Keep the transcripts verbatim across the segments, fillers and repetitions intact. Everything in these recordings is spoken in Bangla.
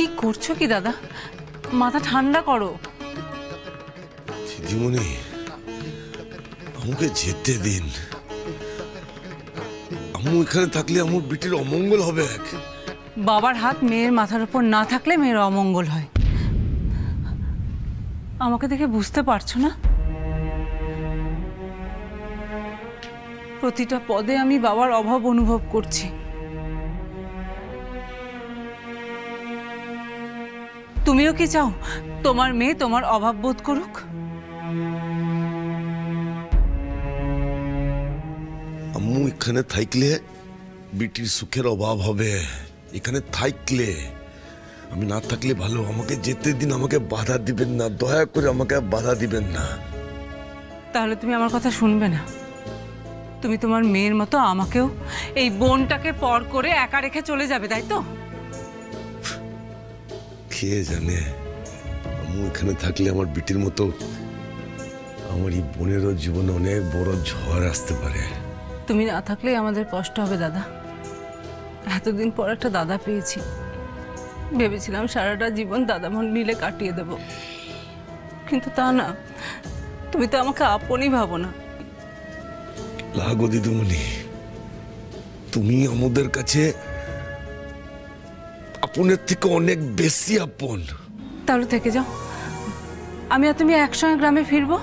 কি করছো কি দাদা, মাথা ঠান্ডা করো। দিদিমণি আমাকে যেতে দিন, আমি এখানে থাকলে আমার বিটির অমঙ্গল হবে। বাবার হাত মেয়ের মাথার উপর না থাকলে মেয়ের অমঙ্গল হয়। আমাকে দেখে বুঝতে পারছো না, প্রতিটা পদে আমি বাবার অভাব অনুভব করছি। তুমিও কি চাও তোমার মেয়ে তোমার অভাব বোধ করুক? আম্মু এখানে থাকলে বিটির সুখের অভাব হবে, এখানে থাকলে। আমি না থাকলে ভালো, আমাকে যেতে দিন, আমাকে বাধা দিবেন না, দয়া করে আমাকে বাধা দিবেন না। তাহলে তুমি আমার কথা শুনবে না? তুমি তোমার মেয়ের মতো আমাকেও, এই বোনটাকে পর করে একা রেখে চলে যাবে, তাই তো? কে জানে, আমি এখানে থাকলে আমার বিটির মতো আমার এই বোনেরও জীবনে অনেক বড় ঝড় আসতে পারে। তুমি না থাকলে আমাদের কষ্ট হবে দাদা। এতদিন পর একটা দাদা পেয়েছি, ভেবেছিলাম সারাটা জীবন দাদা মন মিলে কাটিয়ে দেব, কিন্তু তা না। তুমি তো আমাকে আপনই ভাবো না। লাগো দিদিমণি, তুমি আমাদের কাছে আপনের থেকে অনেক বেশি আপন। তাহলে থেকে যাও, আমি আর তুমি একসঙ্গে গ্রামে ফিরবো।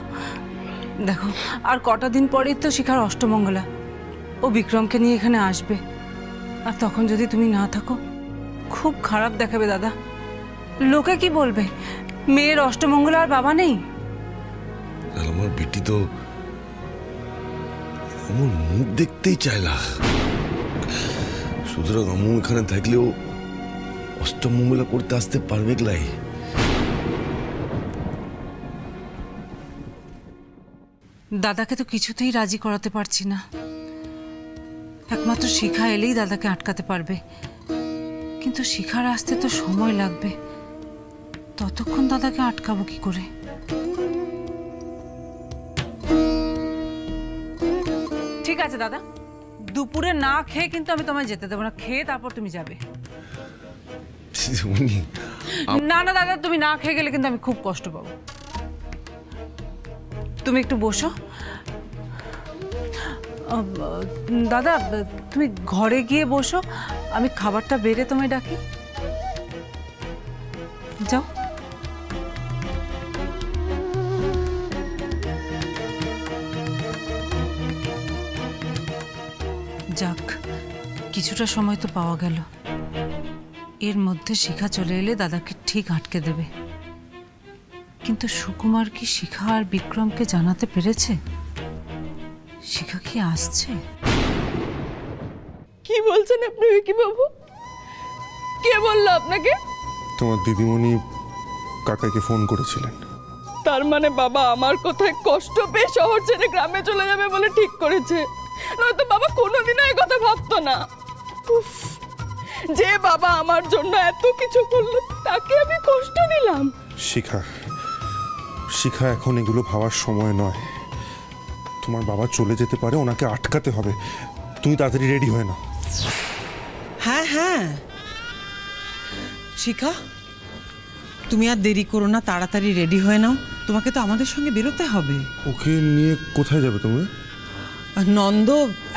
দেখো আর কটা দিন পরেই তো শিখার অষ্টমঙ্গলা, ও বিক্রমকে নিয়ে এখানে আসবে, আর তখন যদি তুমি না থাকো খুব খারাপ দেখাবে দাদা। লোকে কি বলবে, মেয়ের অষ্টমঙ্গলা আর বাবা নেই। আর আমার বেটি তো আমার মুখ দেখতেই চায় না, সুতরাং আমু এখানে থাকলেও অষ্টমঙ্গলা করতে আসতে পারবে। গলাই দাদাকে তো কিছুতেই রাজি করাতে পারছি না, একমাত্র শিখা এলেই দাদাকে আটকাতে পারবে। কিন্তু শিখার আসতে তো সময় লাগবে, ততক্ষণ দাদাকে আটকাবো কি করে? ঠিক আছে দাদা, দুপুরে না খেয়ে কিন্তু আমি তোমায় যেতে দেবো না, খেয়ে তারপর তুমি যাবে। না না দাদা, তুমি না খেয়ে গেলে কিন্তু আমি খুব কষ্ট পাবো। তুমি একটু বসো দাদা, তুমি ঘরে গিয়ে বসো, আমি খাবারটা বেড়ে তোমায় ডাকি। যাও। যাক, কিছুটা সময় তো পাওয়া গেল, এর মধ্যে শিখা চলে এলে দাদাকে ঠিক আটকে দেবে। কিন্তু সুকুমার কি শিখা আর বিক্রমকে জানাতে পেরেছে? শিখা কি আসছে? কি বলছেন আপনি কি বাবু? কে বলল আপনাকে? তোমার দিদিমণি কাকাকে ফোন করেছিলেন। তার মানে বাবা আমার কোথায় কষ্ট পেয়ে শহর ছেড়ে গ্রামে চলে যাবে বলে ঠিক করেছে, নয়তো বাবা কোনোদিনও এই কথা ভাবতো না। উফ, যে বাবা আমার জন্য এত কিছু করলো তাকে আমি কষ্ট দিলাম। শিখা, শিখা এখন এগুলো ভাবার সময় নয়। তোমার বাবা চলে যেতে পারে, ওনাকে আটকাতে হবে। তুমি তাড়াতাড়ি রেডি হয়ে নাও। হ্যাঁ হ্যাঁ শিখা, তুমি আর দেরি করো না, তাড়াতাড়ি রেডি হয়ে নাও, তোমাকে তো আমাদের সঙ্গে বেরোতে হবে। ওকে নিয়ে কোথায় যাবে তুমি? নন্দ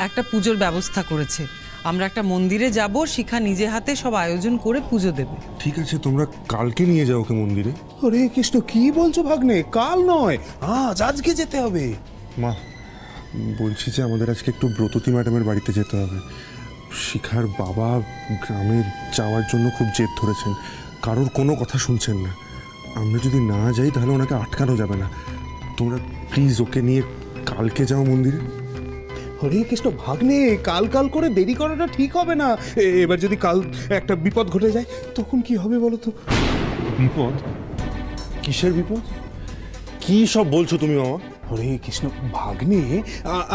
একটা পুজোর ব্যবস্থা করেছে, আমরা একটা মন্দিরে যাব, শিখা নিজে হাতে সব আয়োজন করে পুজো দেবে। ঠিক আছে, তোমরা কালকে নিয়ে যাও ওকে মন্দিরে। ওরে কৃষ্ণ, কি বলছো ভাগ্নে? কাল নয়, আজ, আজকে যেতে হবে। মা বলছি যে আমাদের আজকে একটু ব্রততী ম্যাডামের বাড়িতে যেতে হবে। শিখার বাবা গ্রামে যাওয়ার জন্য খুব জেদ ধরেছেন, কারোর কোনো কথা শুনছেন না। আমরা যদি না যাই তাহলে ওনাকে আটকানো যাবে না। তোমরা প্লিজ ওকে নিয়ে কালকে যাও মন্দিরে। হরে কৃষ্ণ ভাগ্নে, কাল কাল করে দেরি করাটা ঠিক হবে না। এবার যদি কাল একটা বিপদ ঘটে যায় তখন কি হবে বলো তো? বিপদ? কিসের বিপদ? কি সব বলছো তুমি মামা? হরে কৃষ্ণ ভাগ্নে,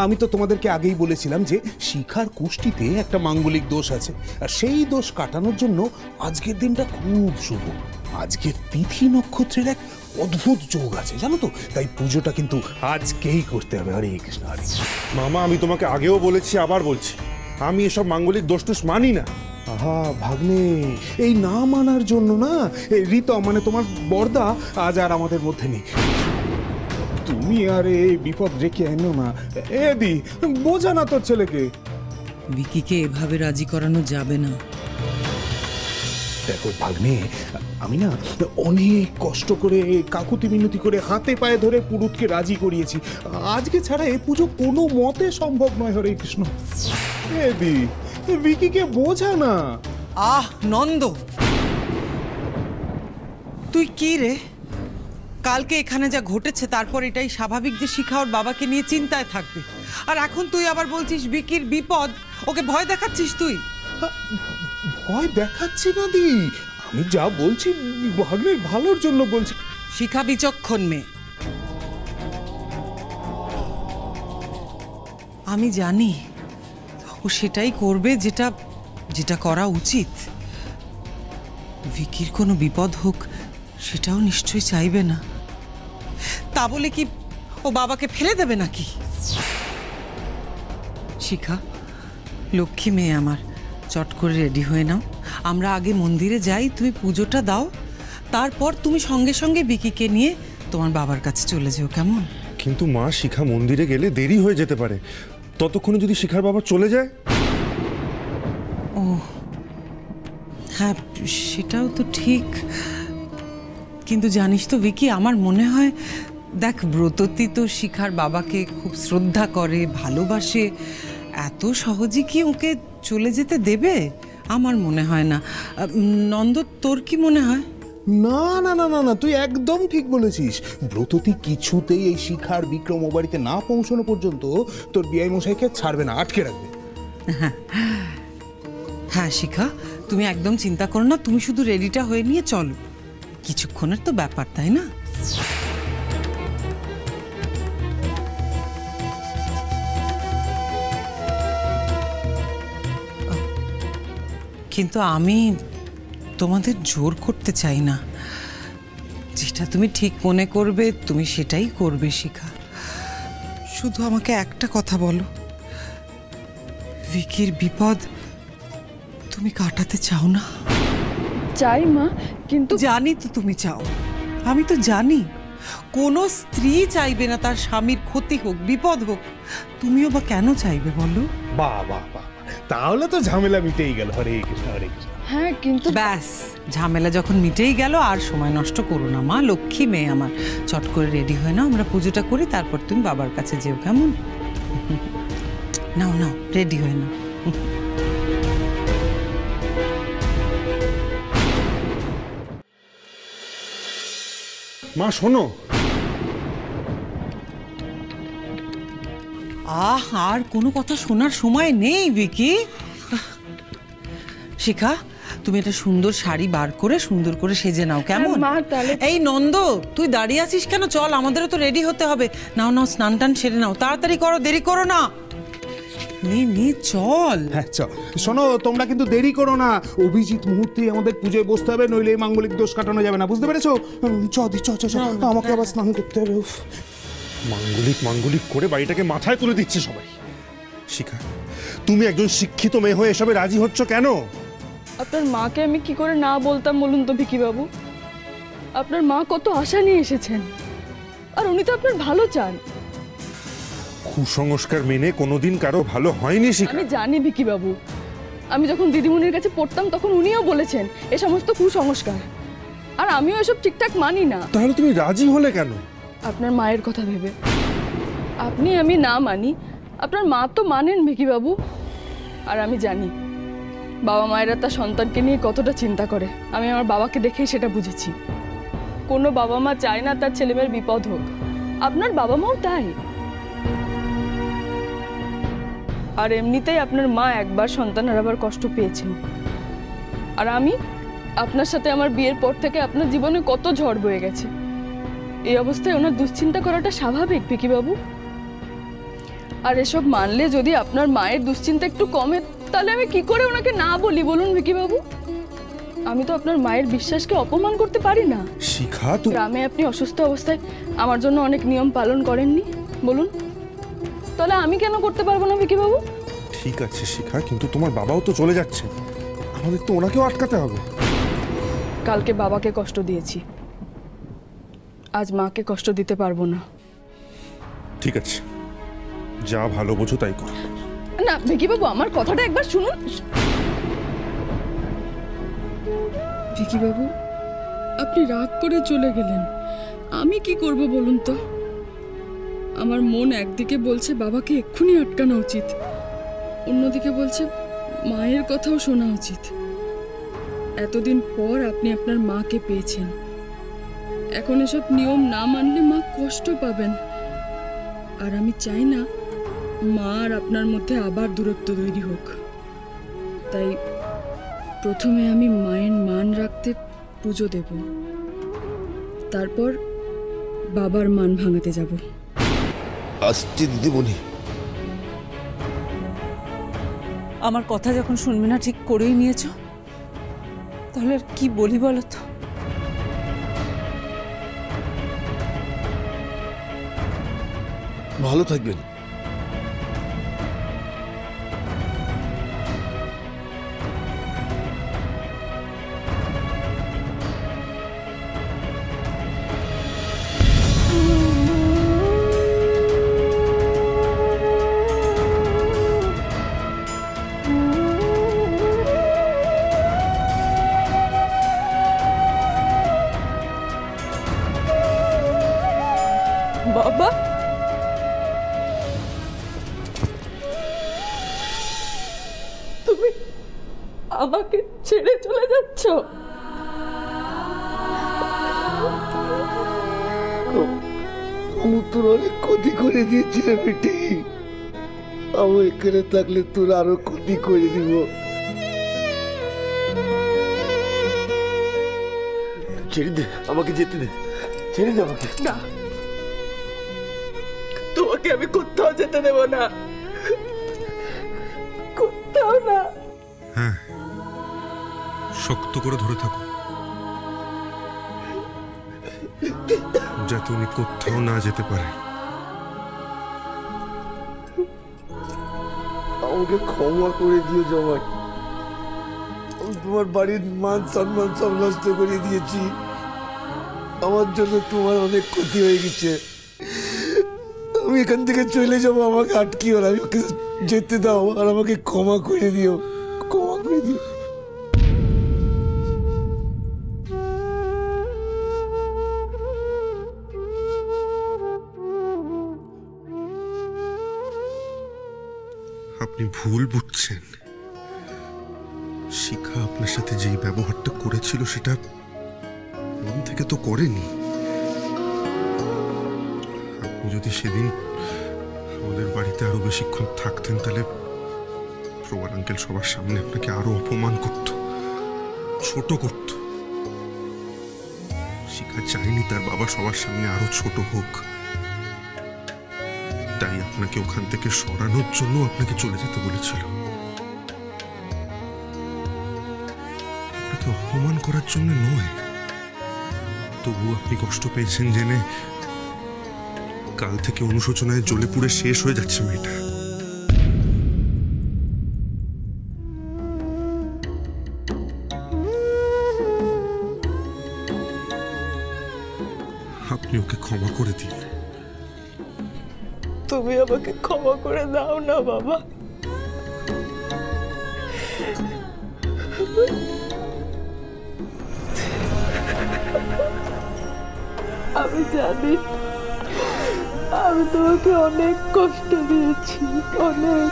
আমি তো তোমাদেরকে আগেই বলেছিলাম যে শিখার কুষ্টিতে একটা মাঙ্গলিক দোষ আছে, আর সেই দোষ কাটানোর জন্য আজকের দিনটা খুব শুভ। আজকের তিথি নক্ষত্রের এক অদ্ভুত যোগ আছে জানো তো, তাই পুজোটা কিন্তু আজকেই করতে হবে। হরে কৃষ্ণ হরে। মামা আমি তোমাকে আগেও বলেছি, আবার বলছি, আমি এসব মাঙ্গলিক দোষ মানি না। আহা ভাগ্নে, এই না মানার জন্য না ঋতম মানে তোমার বর্দা আজ আর আমাদের মধ্যে নেই। তুমি আর এই বিপদ রেখে এনো না, এ দি বোঝা না তোর ছেলেকে। ভিকিকে এভাবে রাজি করানো যাবে না। দেখো ভাগ্নে, আমি না অনেক কষ্ট করে কাকুতি মিনতি করে হাতে পায়ে ধরে পুরুতকে রাজি করিয়েছি। আজকে ছাড়া এই পুজো কোনো মতে সম্ভব নয়। হরে কৃষ্ণ, এ দি ভিকিকে বোঝা না। আহ নন্দ, তুই কি রে? কালকে এখানে যা ঘটেছে তারপর এটাই স্বাভাবিক যে শিখা ওর বাবাকে নিয়ে চিন্তায় থাকবে, আর এখন তুই আবার বলছিস বিকির বিপদ, ওকে ভয় দেখাচ্ছিস তুই? ভয় দেখাচ্ছি না দি, আমি যা বলছি ভাগ্নের ভালোর জন্য বলছি। শিখা বিচক্ষণ মেয়ে, আমি জানি ও সেটাই করবে যেটা যেটা করা উচিত। ভিকির কোনো বিপদ হোক সেটাও নিশ্চয়ই চাইবে না। তা বলে কি ও বাবাকে ফেলে দেবে নাকি? শিখা লক্ষ্মী মেয়ে আমার, চট করে রেডি হয়ে নাও, আমরা আগে মন্দিরে যাই, তুমি পুজোটা দাও, তারপর তুমি সঙ্গে সঙ্গে বিকিকে নিয়ে তোমার বাবার কাছে চলে যেও, কেমন? কিন্তু মা, শিখা মন্দিরে গেলে দেরি হয়ে যেতে পারে, ততক্ষণে যদি শিখার বাবা চলে যায়। ও হ্যাঁ, সেটাও তো ঠিক, কিন্তু জানিস তো ভিকি, আমার মনে হয় দেখ ব্রততী তো শিখার বাবাকে খুব শ্রদ্ধা করে, ভালোবাসে, এত সহজে কি ওকে চলে যেতে দেবে? আমার মনে হয় না। নন্দ তোর কি মনে হয়? না না না না না, তুই একদম ঠিক বলেছিস। ব্রততী কিছুতেই এই শিখার বিক্রম ও বাড়িতে না পৌঁছানো পর্যন্ত তোর বিআই মশাইকে ছাড়বে না, আটকে রাখবে। হ্যাঁ শিখা, তুমি একদম চিন্তা করো না, তুমি শুধু রেডিটা হয়ে নিয়ে চলো, কিছুক্ষণের তো ব্যাপার, তাই না? কিন্তু আমি তোমাদের জোর করতে চাই না, যেটা তুমি ঠিক মনে করবে তুমি সেটাই করবে শিখা। শুধু আমাকে একটা কথা বলো, ভিকির বিপদ তুমি কাটাতে চাও না? চাই মা, কিন্তু জানি তো তুমি চাও, আমি তো জানি কোনো স্ত্রী চাইবে না তার স্বামীর ক্ষতি হোক, বিপদ হোক, তুমিও বা কেন চাইবে বলো? বাহ বাহ বাহ, তাহলে তো ঝামেলা মিটেই গেল। হরে কৃষ্ণ হরে কৃষ্ণ। হ্যাঁ কিন্তু ব্যাস, ঝামেলা যখন মিটেই গেল আর সময় নষ্ট করো না মা, লক্ষ্মী মেয়ে আমার, চট করে রেডি হয় না, আমরা পুজোটা করি, তারপর তুমি বাবার কাছে যেও, কেমন? নাও নাও রেডি হয় না। মা শোনো। আহ আর কোনো কথা শোনার সময় নেই ভিকি। শিখা তুমি একটা সুন্দর শাড়ি বার করে সুন্দর করে সেজে নাও, কেমন? এই নন্দ তুই দাঁড়িয়ে আছিস কেন? চল, আমাদেরও তো রেডি হতে হবে। নাও নাও স্নান টান সেরে নাও, তাড়াতাড়ি করো, দেরি করো না। নে নে চল। হ্যাঁ চল। শোনো তোমরা কিন্তু দেরি করো না, অভিজিৎ মুহূর্তে আমাদের পুজোয় বসতে হবে, নইলে মাঙ্গলিক দোষ কাটানো যাবে না, বুঝতে পেরেছো? চল দি চল চল, আমাকে আবার স্নান করতে হবে। মাঙ্গলিক মাঙ্গলিক করে বাড়িটাকে মাথায় তুলে দিচ্ছে সবাই। শিখা তুমি একজন শিক্ষিত মেয়ে হয়ে এসবে রাজি হচ্ছ কেন? আপনার মাকে আমি কি করে না বলতাম বলুন তো ভিকি বাবু? আপনার মা কত আশা নিয়ে এসেছেন, আর উনি তো আপনার ভালো চান। কুসংস্কার মেনে কোনোদিন কারো ভালো হয়নি শিখা। আমি জানি ভিকি বাবু, আমি যখন দিদিমণির কাছে পড়তাম তখন উনিও বলেছেন এই সমস্ত কুসংস্কার, আর আমিও এসব ঠিকঠাক মানি না। তাহলে তুমি রাজি হলে কেন? আপনার মায়ের কথা ভেবে। আপনি আমি না মানি, আপনার মা তো মানেন ভিকি বাবু, আর আমি জানি বাবা মায়েরা তার সন্তানকে নিয়ে কতটা চিন্তা করে। আমি আমার বাবাকে দেখেই সেটা বুঝেছি। কোনো বাবা মা চায় না তার ছেলেমেয়ের বিপদ হোক, আপনার বাবা মাও তাই। আর এমনিতেই আপনার মা একবার সন্তান হারাবার কষ্ট পেয়েছেন, আর আমি আপনার সাথে আমার বিয়ের পর থেকে আপনার জীবনে কত ঝড় বয়ে গেছে। এই অবস্থায় ওনার দুশ্চিন্তা করাটা স্বাভাবিক ভিকি বাবু। আর এসব মানলে যদি আপনার মায়ের দুশ্চিন্তা একটু কমে, তাহলে আমি কি করে ওনাকে না বলি বলুন ভিকি বাবু? আমি তো আপনার মায়ের বিশ্বাসকে অপমান করতে পারি না। শিখা গ্রামে আপনি অসুস্থ অবস্থায় আমার জন্য অনেক নিয়ম পালন করেননি বলুন, তাহলে আমি কেন করতে পারবো না ভিকি বাবু? ঠিক আছে শিখা, কিন্তু তোমার বাবাও তো চলে যাচ্ছে, আমাদের তো ওনাকেও আটকাতে হবে। কালকে বাবাকে কষ্ট দিয়েছি, আজ মাকে কষ্ট দিতে পারবো না। ঠিক আছে, যা ভালো বোঝো তাই করো। না ভিকি বাবু, আমার কথাটা একবার শুনুন। ভিকি বাবু, আপনি রাগ করে চলে গেলেন, আমি কি করব বলুন তো? আমার মন একদিকে বলছে বাবাকে এক্ষুনি আটকানো উচিত, অন্যদিকে বলছে মায়ের কথাও শোনা উচিত। এতদিন পর আপনি আপনার মাকে পেয়েছেন, এখন এসব নিয়ম না মানলে মা কষ্ট পাবেন, আর আমি চাই না মা আর আপনার মধ্যে আবার দূরত্ব তৈরি হোক। তাই প্রথমে আমি মায়ের মান রাখতে পুজো দেব, তারপর বাবার মান ভাঙাতে যাব। আসছি দিদিমণি, আমার কথা যখন শুনবে না ঠিক করেই নিয়েছ, তাহলে আর কি বলি বলো তো? ভালো থাকবেন। বাবা, তুমি আমাকে ছেড়ে চলে যাচ্ছ? তোর অনেক ক্ষতি করে দিয়েছিলে বেটি, আমার এখানে থাকলে তোর আরো ক্ষতি করে দিব। ছেড়ে দে আমাকে, যেতে দে, ছেড়ে দে আমাকে। না, তোমাকে আমি কোথাও যেতে দেব না, কোথাও না। হ্যাঁ, শক্ত করে ধরে থাকো যাতে উনি কোথাও না যেতে পারে। আমাকে ক্ষমা করে দিও জমাই, তোমার বাড়ির মান সম্মান সব নষ্ট করে দিয়েছি, আমার জন্য তোমার অনেক ক্ষতি হয়ে গেছে। আমি এখান থেকে চলে যাবো, আমাকে আটকিও না, আমাকে যেতে দাও, আর আমাকে ক্ষমা করে দিও, ক্ষমা করে দিও। আপনি ভুল বুঝছেন, শিখা আপনার সাথে যেই ব্যবহারটা করেছিল সেটা মন থেকে তো করেনি। যদি সেদিন আমাদের বাড়িতে আরো বেশিক্ষণ থাকতেন তাহলে প্রবাল আঙ্কেল সবার সামনে আপনাকে আরো অপমান করত, ছোট করত। শিখা চাইনি তার বাবা সবার সামনে আরো ছোট হোক, তাই আপনাকে ওখান থেকে সরানোর জন্য আপনাকে চলে যেতে বলেছিল। আপনাকে অপমান করার জন্য নয়, তবু আপনি কষ্ট পেয়েছেন জেনে কাল থেকে অনুশোচনায় জ্বলে পুড়ে শেষ হয়ে যাচ্ছে মেয়েটা। আপনি ওকে ক্ষমা করে দিন। তুমি আমাকে ক্ষমা করে দাও না বাবা, আমি জানি আমি তোমাকে অনেক কষ্ট দিয়েছি, অনেক।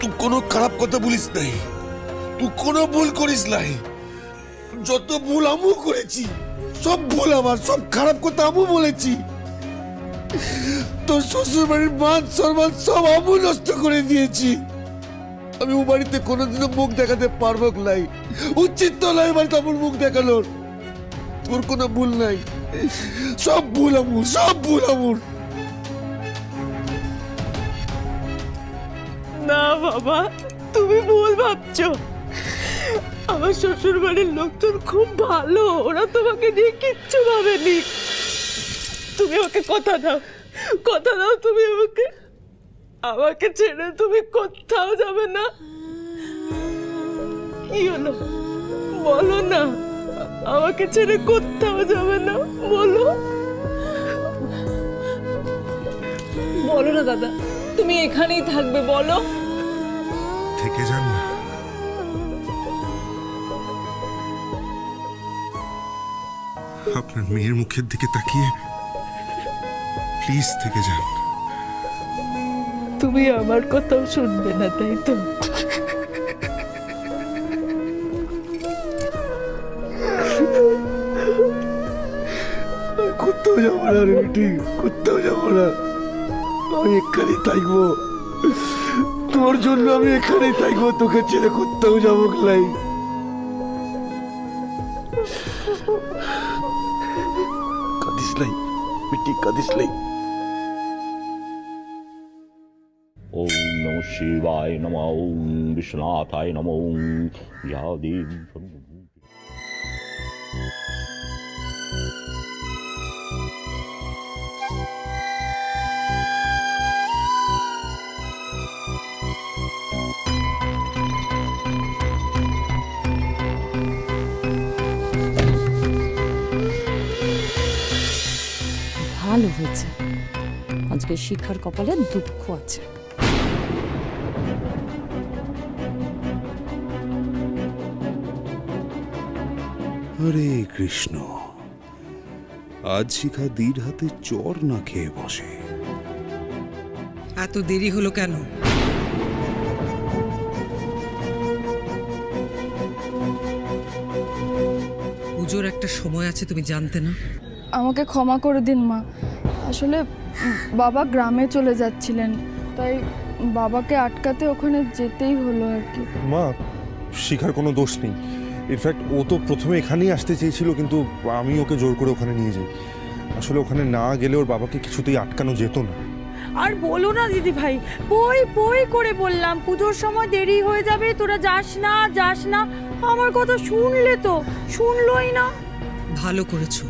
তুই কোনো খারাপ কথা বলিস নাই, তুই কোনো ভুল করিস নাই, যত ভুল আমি করেছি সব ভুল আমার, সব খারাপ কথা আমি বলেছি, তোর শ্বশুর বাড়ির মান সম্মান সব আমি নষ্ট করে দিয়েছি। আমি ও বাড়িতে কোনোদিনও মুখ দেখাতে পারবো নাই, উচিত তো নয় বাড়িতে আমার মুখ দেখানোর। তোর কোনো ভুল নাই, সব ভুল আমুর, সব ভুল আমুর। না বাবা, তুমি ভুল ভাবছো, আমার শ্বশুর বাড়ির লোকজন খুব ভালো, ওরা তোমাকে নিয়ে কিচ্ছু ভাবেনি। তুমি ওকে কথা দাও, কথা দাও তুমি আমাকে, আমাকে ছেড়ে তুমি কোথাও যাবে না। কি হলো বলো না, আমাকে ছেড়ে কোথাও যাবে না, বলো বলো না দাদা, তুমি এখানেই থাকবে, বলো থেকে যান না। আপনার মেয়ের মুখের দিকে তাকিয়ে প্লিজ থেকে যান। তুমি আমার কথাও শুনবে না তাই তো? কোথাও যাবো না রে বেটি, কোথাও যাবো না, আমি এখানেই থাকবো, তোর জন্য আমি এখানেই থাকবো, তোকে ছেড়ে কোথাও যাবো নাই। ॐ नमः शिवाय नमः, ॐ विष्णुनाथाय नमः, ॐ यादेव। ভালো হয়েছে, আজকে শিখার কপালে দুঃখ আছে। হরে কৃষ্ণ, আজ শিখা দীর হাতে চর না খেয়ে বসে। এত দেরি হলো কেন? পুজোর একটা সময় আছে, তুমি জানতে না? আমাকে ক্ষমা করে দিন মা, আসলে বাবা গ্রামে চলে যাচ্ছিলেন, তাই বাবাকে আটকাতে ওখানে যেতেই হলো আর কি। মা, শিখার কোনো দোষ নেই, ইনফ্যাক্ট ও তো প্রথমে এখানেই আসতে চেয়েছিল, কিন্তু আমি ওকে জোর করে ওখানে নিয়ে যাই। আসলে ওখানে না গেলে ওর বাবাকে কিছুতেই আটকানো যেত না। আর বলো না দিদি ভাই, পই পই করে বললাম পুজোর সময় দেরি হয়ে যাবে, তোরা যাস না যাস না, আমার কথা শুনলে তো? শুনলই না। ভালো করেছো,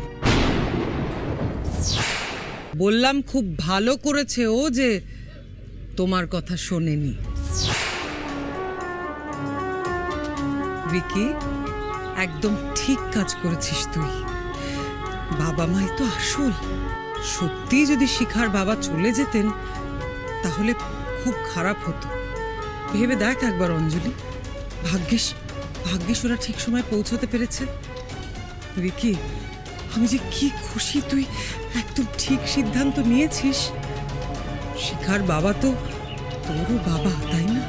বললাম খুব ভালো করেছে ও যে তোমার কথা শোনেনি। ভিকি, একদম ঠিক কাজ করেছিস তুই, বাবা মাই তো আসল। সত্যি যদি শিখার বাবা চলে যেতেন তাহলে খুব খারাপ হতো। ভেবে দেখ একবার অঞ্জলি, ভাগ্যিস ভাগ্যিস ওরা ঠিক সময় পৌঁছতে পেরেছে। ভিকি, আমি যে কি খুশি তুই একদম ঠিক সিদ্ধান্ত নিয়েছিস। শিখার বাবা তো তোর বাবা, তাই না?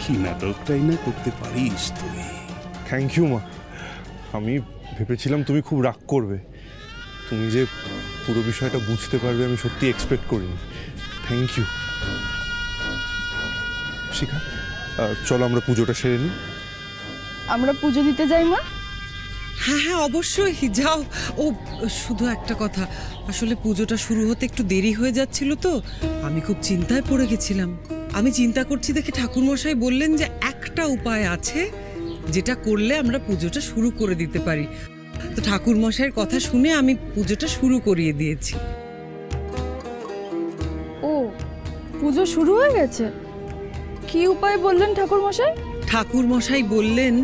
কি নাটকটাই না করতে পারিস তুই। থ্যাংক ইউ মা, আমি ভেবেছিলাম তুমি খুব রাগ করবে। তুমি যে পুরো বিষয়টা বুঝতে পারবে আমি সত্যি এক্সপেক্ট করিনি। Thank you. শিখা, চলো আমরা পুজোটা সেরে নিই। আমরা পুজো দিতে যাই মা? হ্যাঁ হ্যাঁ অবশ্যই যাও। ও শুধু একটা কথা, আসলে পুজোটা শুরু হতে একটু দেরি হয়ে যাচ্ছিল তো, আমি খুব চিন্তায় পড়ে গেছিলাম। আমি চিন্তা করছি দেখে ঠাকুরমশাই বললেন যে একটা উপায় আছে যেটা করলে আমরা পুজোটা শুরু করে দিতে পারি, তো ঠাকুরমশাইয়ের কথা শুনে আমি পুজোটা শুরু করিয়ে দিয়েছি। ও, পুজো শুরু হয়ে গেছে? কি উপায় বললেন ঠাকুরমশাই? ঠাকুরমশাই বললেন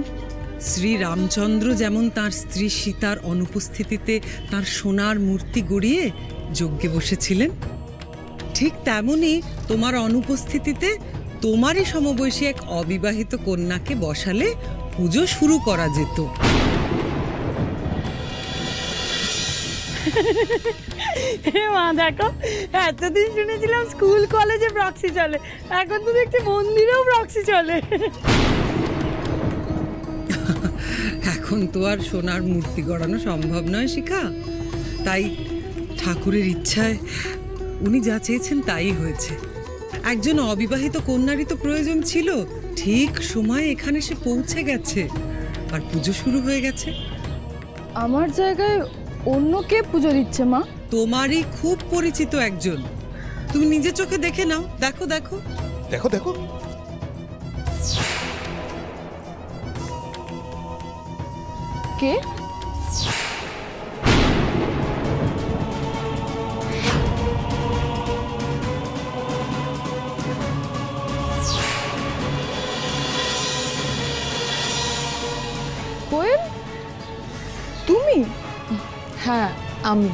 শ্রী রামচন্দ্র যেমন তার স্ত্রী সীতার অনুপস্থিতিতে তার সোনার মূর্তি গড়িয়ে যজ্ঞে বসেছিলেন, ঠিক তেমনই তোমার অনুপস্থিতিতে তোমারই সমবয়সী এক অবিবাহিত কন্যাকে বসালে পুজো শুরু করা যেত। মা দেখো, এতদিন শুনেছিলাম স্কুল কলেজে প্রক্সি চলে, এখন তো দেখছি মন্দিরেও প্রক্সি চলে। এখন তো আর সোনার মূর্তি গড়ানো সম্ভব নয় শিখা, তাই ঠাকুরের ইচ্ছায় উনি যা চেয়েছেন তাই হয়েছে। একজন অবিবাহিত কন্যারই তো প্রয়োজন ছিল, ঠিক সময় এখানে সে পৌঁছে গেছে আর পুজো শুরু হয়ে গেছে। আমার জায়গায় অন্য কে পুজো দিচ্ছে মা? তোমারই খুব পরিচিত একজন, তুমি নিজে চোখে দেখে নাও। দেখো দেখো দেখো দেখো কে? কোয়েল তুমি? হ্যাঁ আমি।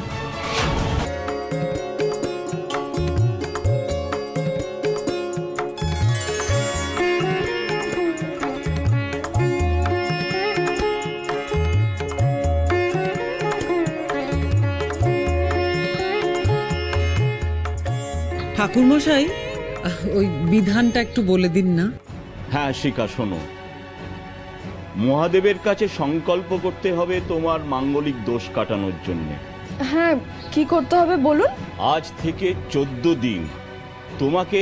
ঠাকুরমশাই ওই বিধানটা একটু বলে দিন না। হ্যাঁ শিখা শোনো, মহাদেবের কাছে সংকল্প করতে হবে তোমার মাঙ্গলিক দোষ কাটানোর জন্য। হ্যাঁ কি করতে হবে বলুন? আজ থেকে চোদ্দ দিন তোমাকে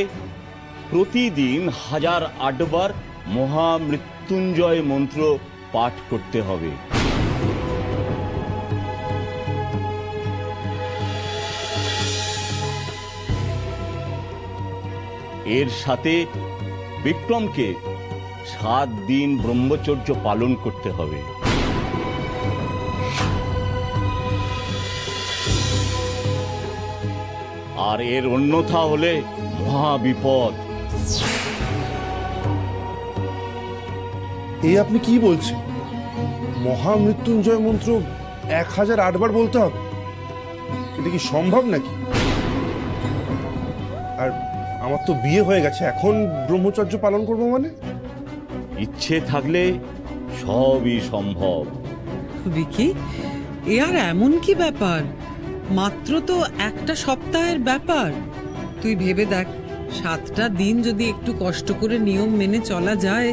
প্রতিদিন হাজার আটবার মহামৃত্যুঞ্জয় মন্ত্র পাঠ করতে হবে। এর সাথে বিক্রমকে সাত দিন ব্রহ্মচর্য পালন করতে হবে। আর এর অন্যথা হলে মহা বিপদ। এই আপনি কি বলছেন? মহামৃত্যুঞ্জয় মন্ত্র এক হাজার আটবার বলতে হবে? এটা কি সম্ভব নাকি? আর আমার তো বিয়ে হয়ে গেছে, এখন ব্রহ্মচর্য পালন করবো মানে? ইচ্ছে থাকলে সবই সম্ভব। বিকি এ আর এমন কি ব্যাপার? মাত্র তো একটা সপ্তাহের ব্যাপার। তুই ভেবে দেখ, সাতটা দিন যদি একটু কষ্ট করে নিয়ম মেনে চলা যায়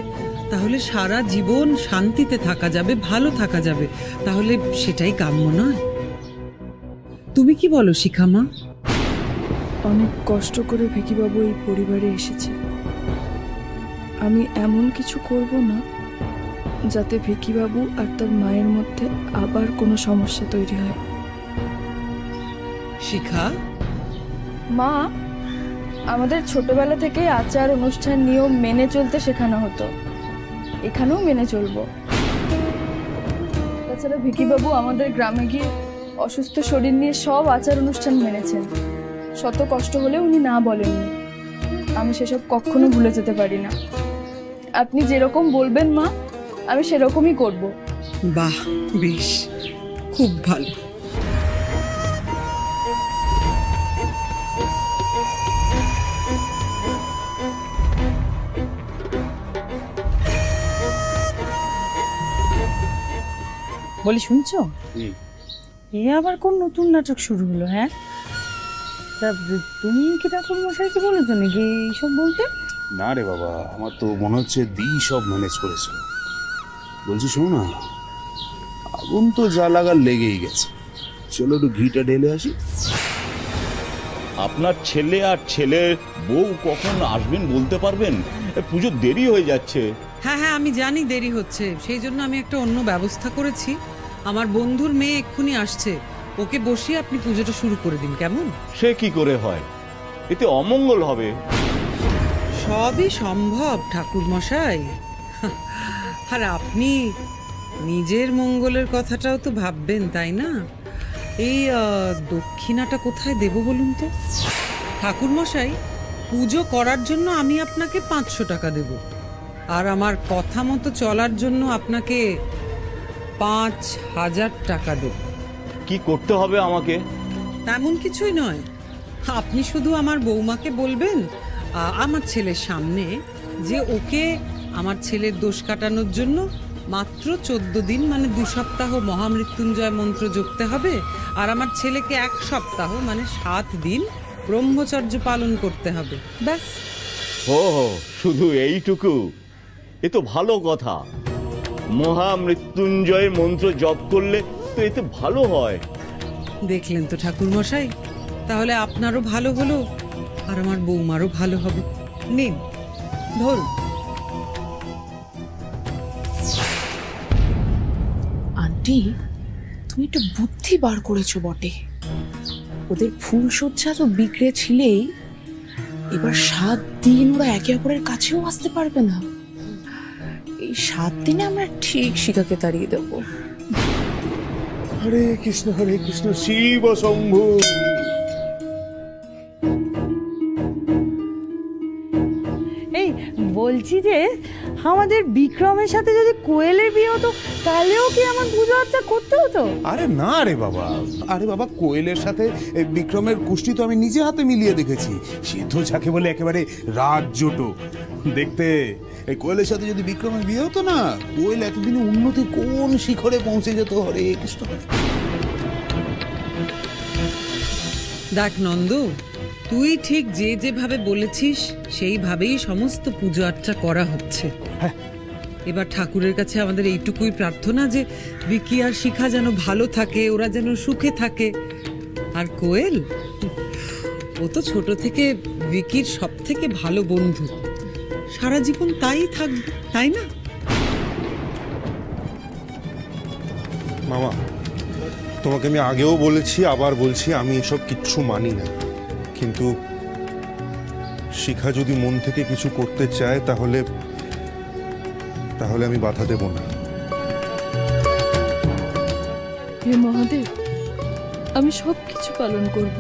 তাহলে সারা জীবন শান্তিতে থাকা যাবে, ভালো থাকা যাবে। তাহলে সেটাই কাম্য নয়। তুমি কি বলো শিখা মা? অনেক কষ্ট করে ভিকিবাবু এই পরিবারে এসেছে। আমি এমন কিছু করব না যাতে ভিকিবাবু আর তার মায়ের মধ্যে আবার কোনো সমস্যা তৈরি হয়। শিখা মা, আমাদের ছোটবেলা থেকে আচার অনুষ্ঠান নিয়ম মেনে চলতে শেখানো হতো, এখানেও মেনে চলব। তাছাড়া ভিকিবাবু আমাদের গ্রামে গিয়ে অসুস্থ শরীর নিয়ে সব আচার অনুষ্ঠান মেনেছেন। শত কষ্ট হলে উনি না বলেননি। আমি সেসব কখনো ভুলে যেতে পারি না। আপনি যেরকম বলবেন মা, আমি সেরকমই করব। বাহ বেশ, খুব ভালো। বলি শুনছো, এ আবার কোন নতুন নাটক শুরু হলো? হ্যাঁ তুমি কি ঠাকুরমশাইকে বলেছো নাকি এইসব বলতে? না রে বাবা, আমার তো মনে হচ্ছে দি সব ম্যানেজ করেছে। বলছি শোনো না, আগুন তো যা লাগার লেগেই গেছে, চলো একটু ঘিটা ঢেলে আসি। আপনার ছেলে আর ছেলের বউ কখন আসবেন বলতে পারবেন? পুজো দেরি হয়ে যাচ্ছে। হ্যাঁ হ্যাঁ আমি জানি দেরি হচ্ছে, সেই জন্য আমি একটা অন্য ব্যবস্থা করেছি। আমার বন্ধুর মেয়ে এক্ষুনি আসছে, ওকে বসিয়ে আপনি পুজোটা শুরু করে দিন, কেমন? সে কি করে হয়, এতে অমঙ্গল হবে। সবই সম্ভব ঠাকুর মশাই, আর আপনি নিজের মঙ্গলের কথাটাও তো ভাববেন, তাই না? এই দক্ষিণাটা কোথায় দেব বলুন তো ঠাকুর মশাই? পুজো করার জন্য আমি আপনাকে পাঁচশো টাকা দেব, আর আমার কথা মতো চলার জন্য আপনাকে পাঁচ হাজার টাকা দেব। কি করতে হবে আমাকে? তেমন কিছুই নয়, আপনি শুধু আমার বৌমাকে বলবেন আমার ছেলের সামনে যে ওকে আমার ছেলের দোষ কাটানোর জন্য মাত্র চোদ্দ দিন মানে দু সপ্তাহ মহামৃত্যুঞ্জয় মন্ত্র জপতে হবে, আর আমার ছেলেকে এক সপ্তাহ মানে সাত দিন ব্রহ্মচর্য পালন করতে হবে, ব্যাস। ও শুধু এইটুকু? এ তো ভালো কথা। মহামৃত্যুঞ্জয় মন্ত্র জপ করলে তো এতে ভালো হয়। দেখলেন তো ঠাকুর মশাই, তাহলে আপনারও ভালো হলো আর আমার বৌমারও ভালো হবে। নিন ধরুন। আন্টি তুমি একটা বুদ্ধি বার করেছো বটে। ওদের ফুলশয্যা তো বিগড়ে ছিলেই, এবার সাত দিন ওরা একে অপরের কাছেও আসতে পারবে না। এই সাত দিনে আমরা ঠিক শিখাকে তাড়িয়ে দেবো। হরে কৃষ্ণ হরে কৃষ্ণ শিব শম্ভু। এই বলছি যে আমাদের বিক্রমের সাথে যদি কোয়েলের বিয়ে হতো তাহলেও কি এমন পূজা আচ্ছা করতে হতো? আরে না রে বাবা, আরে বাবা কোয়েলের সাথে বিক্রমের কুষ্টি তো আমি নিজে হাতে মিলিয়ে দেখেছি। সিদ্ধ যাকে বলে একেবারে রাগ জোটো। দেখতে এই কোয়েলের সাথে যদি বিক্রমের বিয়ে হতো না, কোয়েল এতদিনে উন্নতি কোন শিখরে পৌঁছে যেত। হরে কৃষ্ণ। দেখ নন্দ, তুই ঠিক যে যেভাবে বলেছিস সেইভাবেই সমস্ত পুজো আর্চা করা হচ্ছে। এবার ঠাকুরের কাছে আমাদের এইটুকুই প্রার্থনা যে বিকি আর শিখা যেন ভালো থাকে, ওরা যেন সুখে থাকে। আর কোয়েল, ও তো ছোট থেকে বিকির সব থেকে ভালো বন্ধু, সারা জীবন তাই থাকবে, তাই না? মামা, তোমাকে আমি আগেও বলেছি, আবার বলছি, আমি এসব কিচ্ছু মানি না। কিন্তু শিখা যদি মন থেকে কিছু করতে চায় তাহলে তাহলে আমি বাধা দেব না। হে মহাদেব, আমি সব কিছু পালন করব,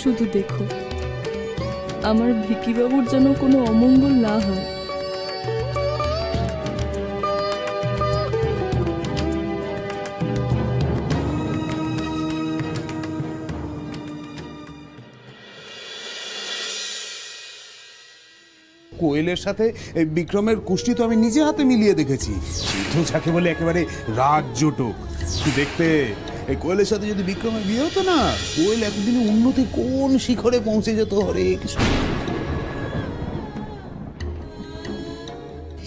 শুধু দেখো আমার ভিকি বাবুর যেন কোনো অমঙ্গল না হয়। কোয়েলের সাথে বিক্রমের কুষ্টি তো আমি নিজে হাতে মিলিয়ে দেখেছি। সিদ্ধ যাকে বলে একেবারে রাগ জোটো। দেখতে এই কোয়েলের সাথে যদি বিক্রমের বিয়ে হতো না, কোয়েল এতদিনে উন্নতি কোন শিখরে পৌঁছে যেত। হরে কৃষ্ণ।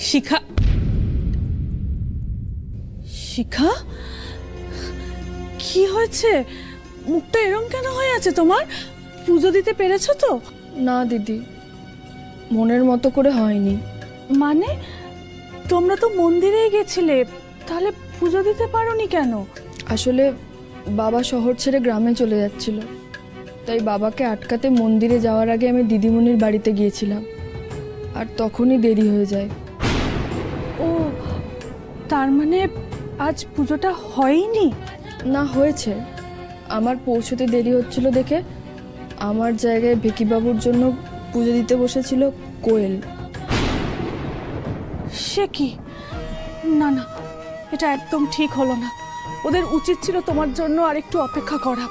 শিখা, শিখা কি হয়েছে? মুখটা এরকম কেন হয়ে আছে তোমার? পুজো দিতে পেরেছ তো? না দিদি, মনের মতো করে হয়নি। মানে তোমরা তো মন্দিরেই গেছিলে, তাহলে পুজো দিতে পারোনি কেন? আসলে বাবা শহর ছেড়ে গ্রামে চলে যাচ্ছিল, তাই বাবাকে আটকাতে মন্দিরে যাওয়ার আগে আমি দিদিমণির বাড়িতে গিয়েছিলাম, আর তখনই দেরি হয়ে যায়। ও, তার মানে আজ পুজোটা হয়নি? না, হয়েছে। আমার পৌঁছতে দেরি হচ্ছিল দেখে আমার জায়গায় ভিকিবাবুর জন্য পুজো দিতে বসেছিল কোয়েল। সে কি? না না, এটা একদম ঠিক হলো না। ওদের উচিত ছিল তোমার জন্য আর একটু অপেক্ষা করা।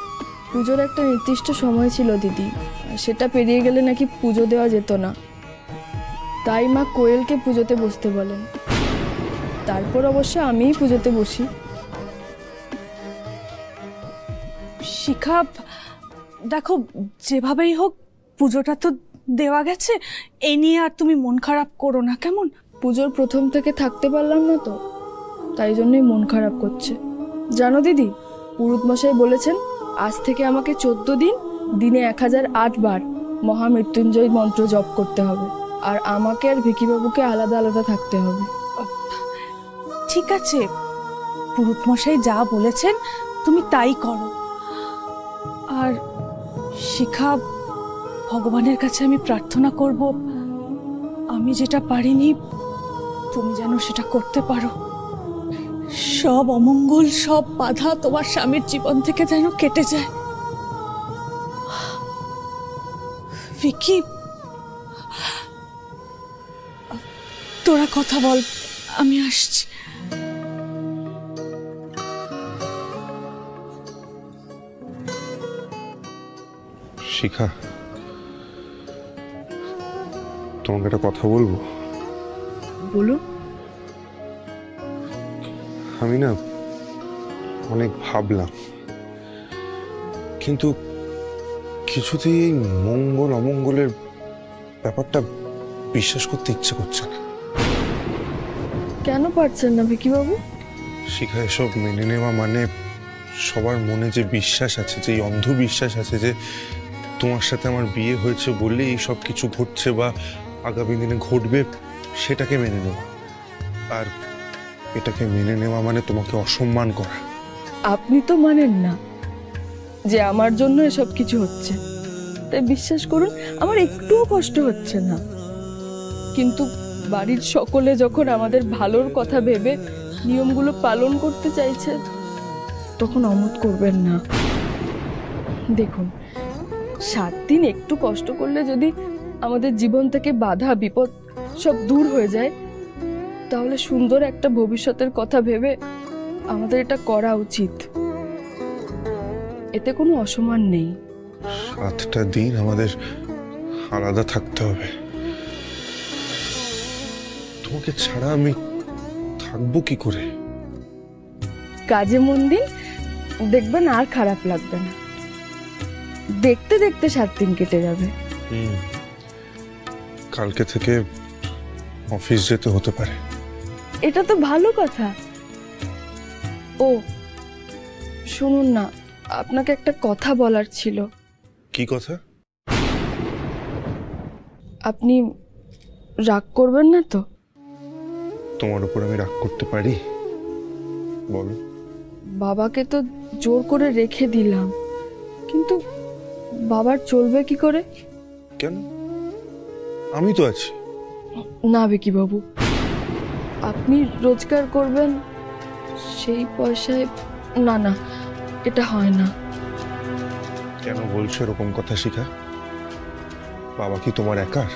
পুজোর একটা নির্দিষ্ট সময় ছিল দিদি, সেটা পেরিয়ে গেলে নাকি পুজো দেওয়া যেত না, তাই মা কোয়েলকে পুজোতে বসতে বলেন। তারপর অবশ্য আমিই পুজোতে বসি। শিখা, দেখো যেভাবেই হোক পুজোটা তো দেওয়া গেছে, এ নিয়ে আর তুমি মন খারাপ করো না, কেমন? পুজোর প্রথম থেকে থাকতে পারলাম না তো, তাই জন্যই মন খারাপ করছে। জানো দিদি, পুরোহিত মশাই বলেছেন আজ থেকে আমাকে চোদ্দ দিন দিনে এক হাজার আট বার মহামৃত্যুঞ্জয় মন্ত্র জপ করতে হবে, আর আমাকে আর ভিকিবাবুকে আলাদা আলাদা থাকতে হবে। ঠিক আছে, পুরোহিত মশাই যা বলেছেন তুমি তাই করো। আর শিখা, ভগবানের কাছে আমি প্রার্থনা করব, আমি যেটা পারিনি তুমি যেন সেটা করতে পারো। সব অমঙ্গল, সব বাধা তোমার স্বামীর জীবন থেকে যেন কেটে যায়। ভিকি, তোরা কথা বল, আমি আসছি। শিখা, তোমাকে একটা কথা বলবো। বলো। আমি না অনেক ভাবলাম, কিন্তু কিছুতেই এই মঙ্গল অমঙ্গলের ব্যাপারটা বিশ্বাস করতে ইচ্ছে করছে না। কেন পারছেন না ভিকিবাবু? শিখা, এসব মেনে নেওয়া মানে সবার মনে যে বিশ্বাস আছে, যে অন্ধবিশ্বাস আছে যে তোমার সাথে আমার বিয়ে হয়েছে বলে এই সব কিছু ঘটছে বা আগামী দিনে ঘটবে, সেটাকে মেনে নেওয়া। আর এটাকে মেনে নেওয়া মানে তোমাকে অসম্মান করা। আপনি তো মানেন না যে আমার জন্য এসব কিছু হচ্ছে, তাই বিশ্বাস করুন আমার একটুও কষ্ট হচ্ছে না। কিন্তু বাড়ির সকলে যখন আমাদের ভালোর কথা ভেবে নিয়মগুলো পালন করতে চাইছে, তখন অমত করবেন না। দেখুন, সাত দিন একটু কষ্ট করলে যদি আমাদের জীবন থেকে বাধা বিপদ সব দূর হয়ে যায়, তাহলে সুন্দর একটা ভবিষ্যতের কথা ভেবে আমাদের এটা করা উচিত। এতে কোনো অসম্মান নেই। সাতটা দিন আমাদের আলাদা থাকতে হবে। তোমাকে ছাড়া আমি থাকবো কি করে? কাজে মন দিন, দেখবেন আর খারাপ লাগবে না। দেখতে দেখতে সাত দিন কেটে যাবে। হুম, কালকে থেকে অফিস যেতে হতে পারে। এটা তো ভালো কথা। ও শুনুন না, আপনাকে একটা কথা বলার ছিল। কি কথা? আপনি রাগ করবেন না তো? তোমার উপর আমি রাগ করতে পারি? বলো। বাবাকে তো জোর করে রেখে দিলাম, কিন্তু বাবার চলবে কি করে? কেন, আমি তো আছি। না বিকি বাবু, আপনি রোজগার করবেন সেই পয়সায়। না না, এটা হয় না। কেন বলছো এরকম কথা শিখা? বাবা কি তোমার একার?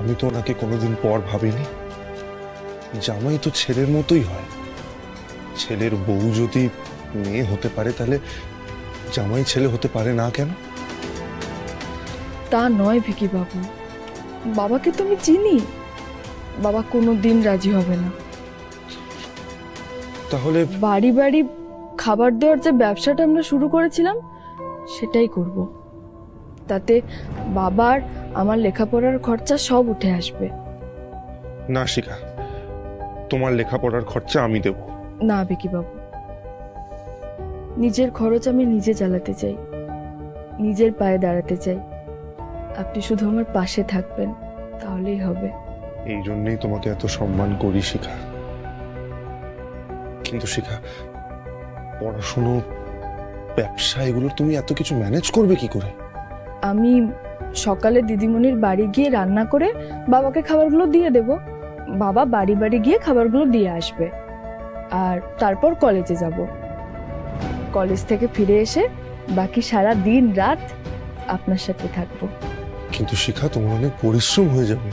আমি তো ওনাকে কোনোদিন পর ভাবিনি। জামাই তো ছেলের মতোই হয়। ছেলের বউ যদি মেয়ে হতে পারে, তাহলে জামাই ছেলে হতে পারে না কেন? তা নয় ভিকি বাবু, বাবাকে তো আমি চিনি, বাবা কোনোদিন রাজি হবে না। তাহলে বাড়ি বাড়ি খাবার দেওয়ার যে ব্যবসাটা আমরা শুরু করেছিলাম সেটাই করব। তাতে বাবার আমার লেখাপড়ার খরচা সব উঠে আসবে। না শিখা, তোমার লেখাপড়ার খরচা আমি দেব। না বিকি বাবু, নিজের খরচ আমি নিজে চালাতে চাই, নিজের পায়ে দাঁড়াতে চাই। আপনি শুধু আমার পাশে থাকবেন, তাহলেই হবে। এই জন্যই তোমাকে এত সম্মান করি শিখা। কিন্তু শিখা, পড়াশোনা, ব্যবসা, এগুলো তুমি এত কিছু ম্যানেজ করবে কি করে? আমি সকালে দিদিমণির বাড়ি গিয়ে রান্না করে বাবাকে খাবারগুলো দিয়ে দেব। বাবা বাড়ি বাড়ি গিয়ে খাবারগুলো দিয়ে আসবে, আর তারপর কলেজে যাব। কলেজ থেকে ফিরে এসে বাকি সারা দিন রাত আপনার সাথে থাকবো। কিন্তু শিখা, তোমার অনেক পরিশ্রম হয়ে যাবে।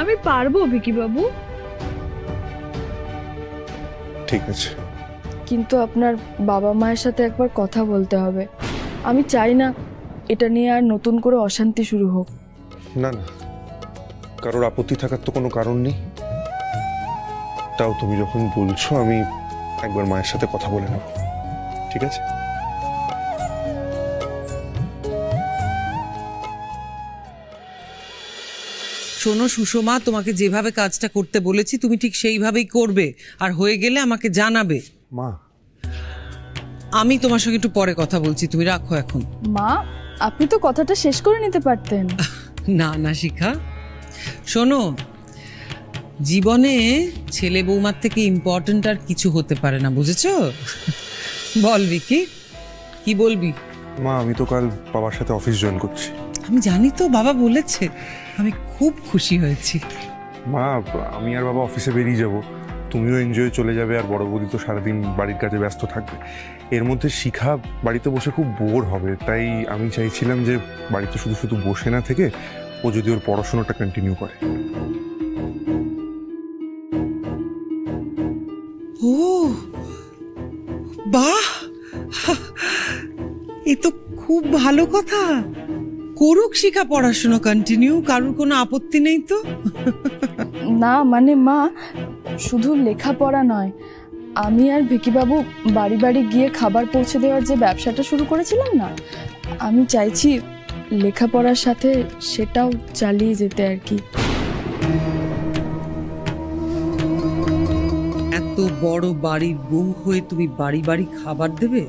আমি পারবো ভিকি বাবু। ঠিক আছে, কিন্তু আপনার বাবা মায়ের সাথে একবার কথা বলতে হবে। আমি চাই না এটা নিয়ে আর নতুন করে অশান্তি শুরু হোক। না না, কারোর আপত্তি থাকার তো কোনো কারণ নেই। তাও তুমি যখন বলছো, আমি একবার মায়ের সাথে কথা বলে নেব। ঠিক আছে। শোনো সুষমা, তোমাকে যেভাবে কাজটা করতে বলেছি তুমি ঠিক সেইভাবেই করবে, আর হয়ে গেলে আমাকে জানাবে। মা, আমি তোমার সঙ্গে একটু পরে কথা বলছি, তুমি রাখো এখন। মা, আপনি তো কথাটা শেষ করে নিতে পারতেন। না না শিখা, শোনো, জীবনে ছেলে বৌমার থেকে ইম্পর্টেন্ট আর কিছু হতে পারে না, বুঝেছো? বলবি কি কি বলবি? মা, আমি তো কাল বাবার সাথে অফিস জয়েন করছি। আমি জানি তো, বাবা বলেছে। আমি খুব খুশি হয়েছি। মা, আমি আর বাবা অফিসে বেরিয়ে যাব, তুমিও এনজয় চলে যাবে, আর বড় বৌদি তো সারাদিন বাড়ির কাজে ব্যস্ত থাকবে। এর মধ্যে শিখা বাড়িতে বসে খুব বোর হবে, তাই আমি চাইছিলাম যে বাড়িতে শুধু শুধু বসে না থেকে ও যদি ওর পড়াশোনাটা কন্টিনিউ করে। ও বাহ, এ তো খুব ভালো কথা। করুক শিখা পড়াশোনা কন্টিনিউ, কারোর কোনো আপত্তি নেই তো? না মানে মা, শুধু লেখাপড়া নয়, আমি আর ভিকি বাবু বাড়ি বাড়ি গিয়ে খাবার পৌঁছে দেওয়ার যে ব্যবসাটা শুরু করেছিলাম না, আমি চাইছি লেখাপড়ার সাথে সেটাও চালিয়ে যেতে আর কি। এত বড় বাড়ির বউ হয়ে তুমি বাড়ি বাড়ি খাবার দেবে?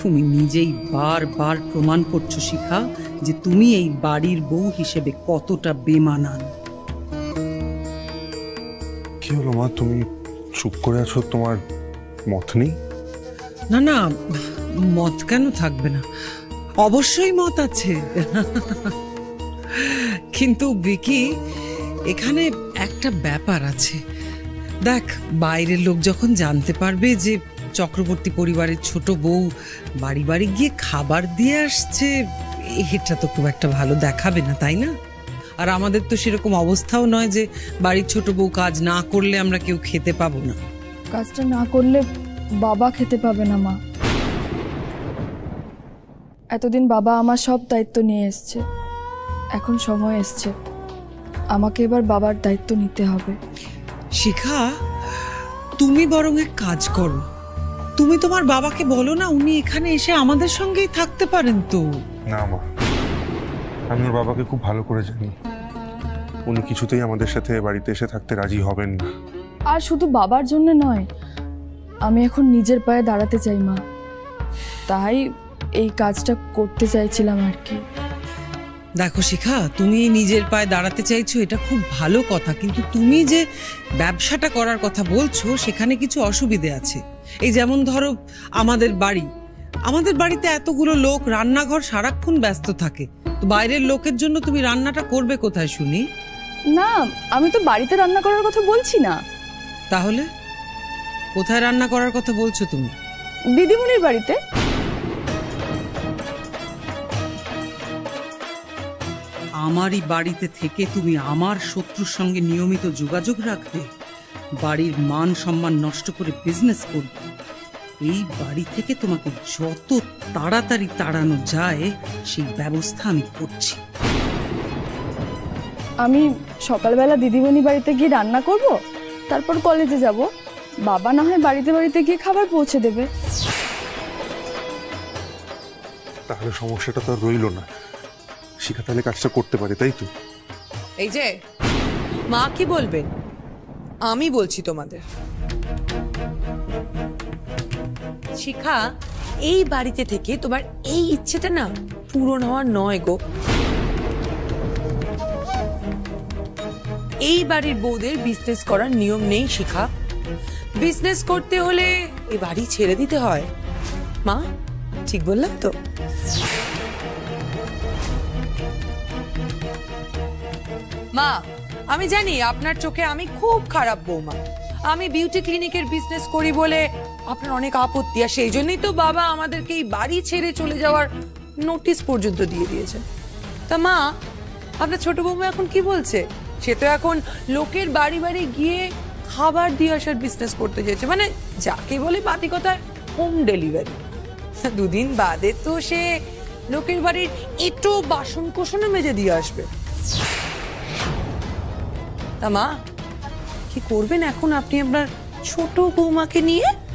তুমি নিজেই বারবার প্রমাণ করছো শিখা যে তুমি এই বাড়ির বউ হিসেবে কতটা বেমানান। কি হলো মা, তুমি চুপ করে আছো? তোমার মত নেই? না না, মত কেন থাকবে না, অবশ্যই মত আছে। কিন্তু বিকি, এখানে একটা ব্যাপার আছে। দেখ, বাইরের লোক যখন জানতে পারবে যে চক্রবর্তী পরিবারের ছোট বউ বাড়ি বাড়ি গিয়ে খাবার দিয়ে আসছে, এটা তো খুব একটা ভালো দেখাবে না, তাই না? আর আমাদের তো সেরকম অবস্থাও নয় যে বাড়ির ছোট বউ কাজ না করলে আমরা কেউ খেতে পাবো না। কাজটা না করলে বাবা খেতে পাবে না মা। এতদিন বাবা আমার সব দায়িত্ব নিয়ে এসছে, এখন সময় এসছে আমাকে এবার বাবার দায়িত্ব নিতে হবে। শিখা, তুমি বরং এক কাজ করো, তুমি তোমার বাবাকে বলো না উনি এখানে এসে আমাদের সঙ্গেই থাকতে পারেন তো। না মা, আমি ওর বাবাকে খুব ভালো করে জানি, উনি কিছুতেই আমাদের সাথে বাড়িতে এসে থাকতে রাজি হবেন না। আর শুধু বাবার জন্য নয়, আমি এখন নিজের পায়ে দাঁড়াতে চাই মা, তাই এই কাজটা করতে চাইছিলাম আর কি। দেখো শিখা, তুমি নিজের পায়ে দাঁড়াতে চাইছো, এটা খুব ভালো কথা, কিন্তু তুমি যে ব্যবসাটা করার কথা বলছো সেখানে কিছু অসুবিধে আছে। এই যেমন ধরো আমাদের বাড়ি, আমাদের বাড়িতে এতগুলো লোক, রান্নাঘর সারাক্ষণ ব্যস্ত থাকে, তো বাইরের লোকের জন্য তুমি রান্নাটা করবে কোথায় শুনি? না, আমি তো বাড়িতে রান্না করার কথা বলছি না। তাহলে কোথায় রান্না করার কথা বলছো তুমি? দিদিমণির বাড়িতে। আমারই বাড়িতে থেকে তুমি আমার শত্রুর সঙ্গে নিয়মিত যোগাযোগ রাখবে, বাড়ির মান সম্মান নষ্ট করে বিজনেস করবে, এই বাড়ি থেকে তোমাকে যত তাড়াতাড়ি তাড়ানো যায় সেই ব্যবস্থা আমি করছি। আমি সকালবেলা দিদিমণি বাড়িতে গিয়ে রান্না করব, তারপর কলেজে যাব, বাবা না হয় বাড়িতে বাড়িতে গিয়ে খাবার পৌঁছে দেবে। তাহলে সমস্যাটা তো রইল না। শিখা তাহলে কাজটা করতে পারে, তাই তো? এই যে মা কি বলবেন, আমি বলছি তোমাদের। শিখা, এই বাড়িতে থেকে তোমার এই ইচ্ছেটা না পূরণ হওয়ার নয় গো। এই বাড়ির বউদের বিজনেস করার নিয়ম নেই শিখা, বিজনেস করতে হলে এই বাড়ি ছেড়ে দিতে হয়। মা ঠিক বললাম তো? মা আমি জানি আপনার চোখে আমি খুব খারাপ বৌমা, আমি বিউটি ক্লিনিকের বিজনেস করি বলে আপনার অনেক আপত্তি, আর সেই জন্যই তো বাবা আমাদেরকে এই বাড়ি ছেড়ে চলে যাওয়ার নোটিশ পর্যন্ত দিয়ে দিয়েছে। তা মা, আপনার ছোট বৌমা এখন কি বলছে? সে তো এখন লোকের বাড়ি বাড়ি গিয়ে খাবার দিয়ে আসার বিজনেস করতে চাইছে, মানে যাকে বলে বাতি কথা হোম ডেলিভারি। দুদিন বাদে তো সে লোকের বাড়ির এটো বাসন কোষণে মেজে দিয়ে আসবে। তা মা কি করবেন এখন আপনি আপনার ছোট বৌমাকে নিয়ে?